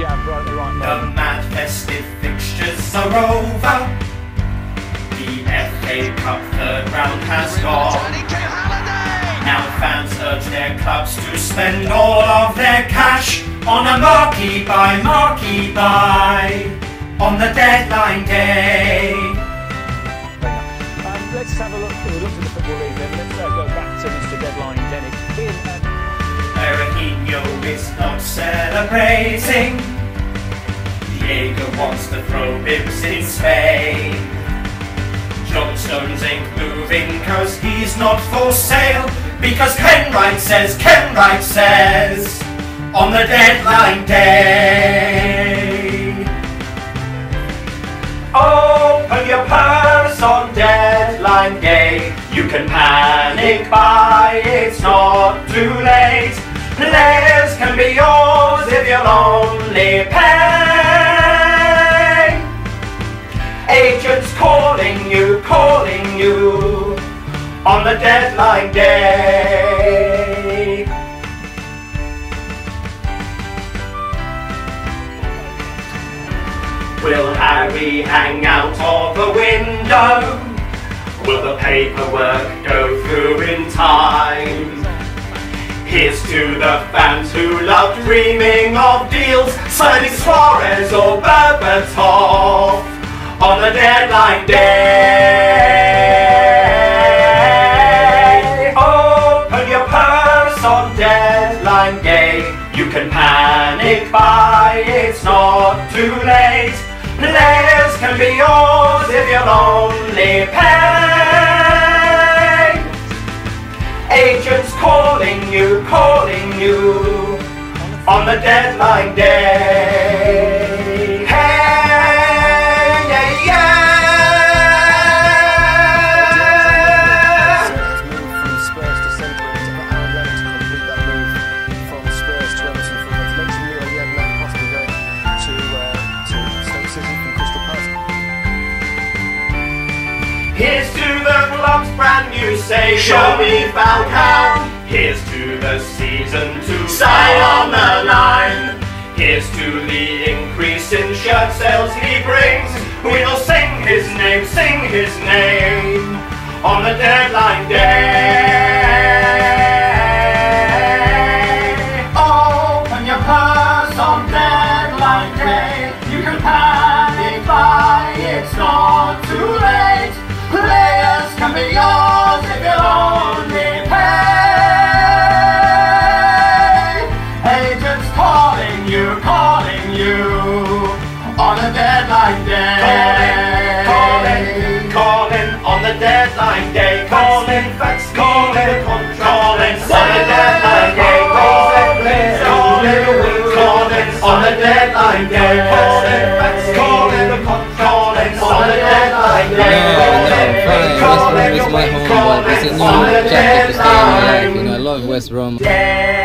jab right at the right moment. The mad festive fixtures are over. The FA Cup third round has gone. Now fans urge their clubs to spend all of their cash on a marquee buy on the deadline day. Let's have a look. We'll look at the football league then. Let's go back to Mr. Deadline Dennis. Berahino is not celebrating. Diego wants to throw bibs in Spain. John Stones ain't moving cause he's not for sale. Because Ken Wright says on the deadline day. Open your purse on deadline day. You can panic buy, it's not too late. Players can be yours if you'll only pay. Agents calling you on the deadline day. Will Harry hang out of the window? Will the paperwork go through in time? Here's to the fans who love dreaming of deals, signing Suarez or Berbatov on the deadline day. Open your purse on deadline day. You can panic buy, it's not too late. Players can be yours if you'll only pay. Agents calling you on the deadline day. Hey, yeah, yeah. From Spurs to Central, to Araujo to complete that move from Spurs to Everton, from Everton to Liverpool, possibly going to Stoke City from Crystal Palace. Here's to the club's brand new say, show me Falcao. Here's to the season to sign on the line. Here's to the increase in shirt sales he brings. We'll sing his name on the deadline day. Open your purse on deadline day. You can panic buy, it's not too late. Players can be yours if you're only pay. On the deadline day, calling on the deadline day, calling on the deadline day, calling on the deadline day, calling on the deadline day, calling on the deadline day. West Brom is my home, but it's a new chapter to stay alive. You know, I love West Brom.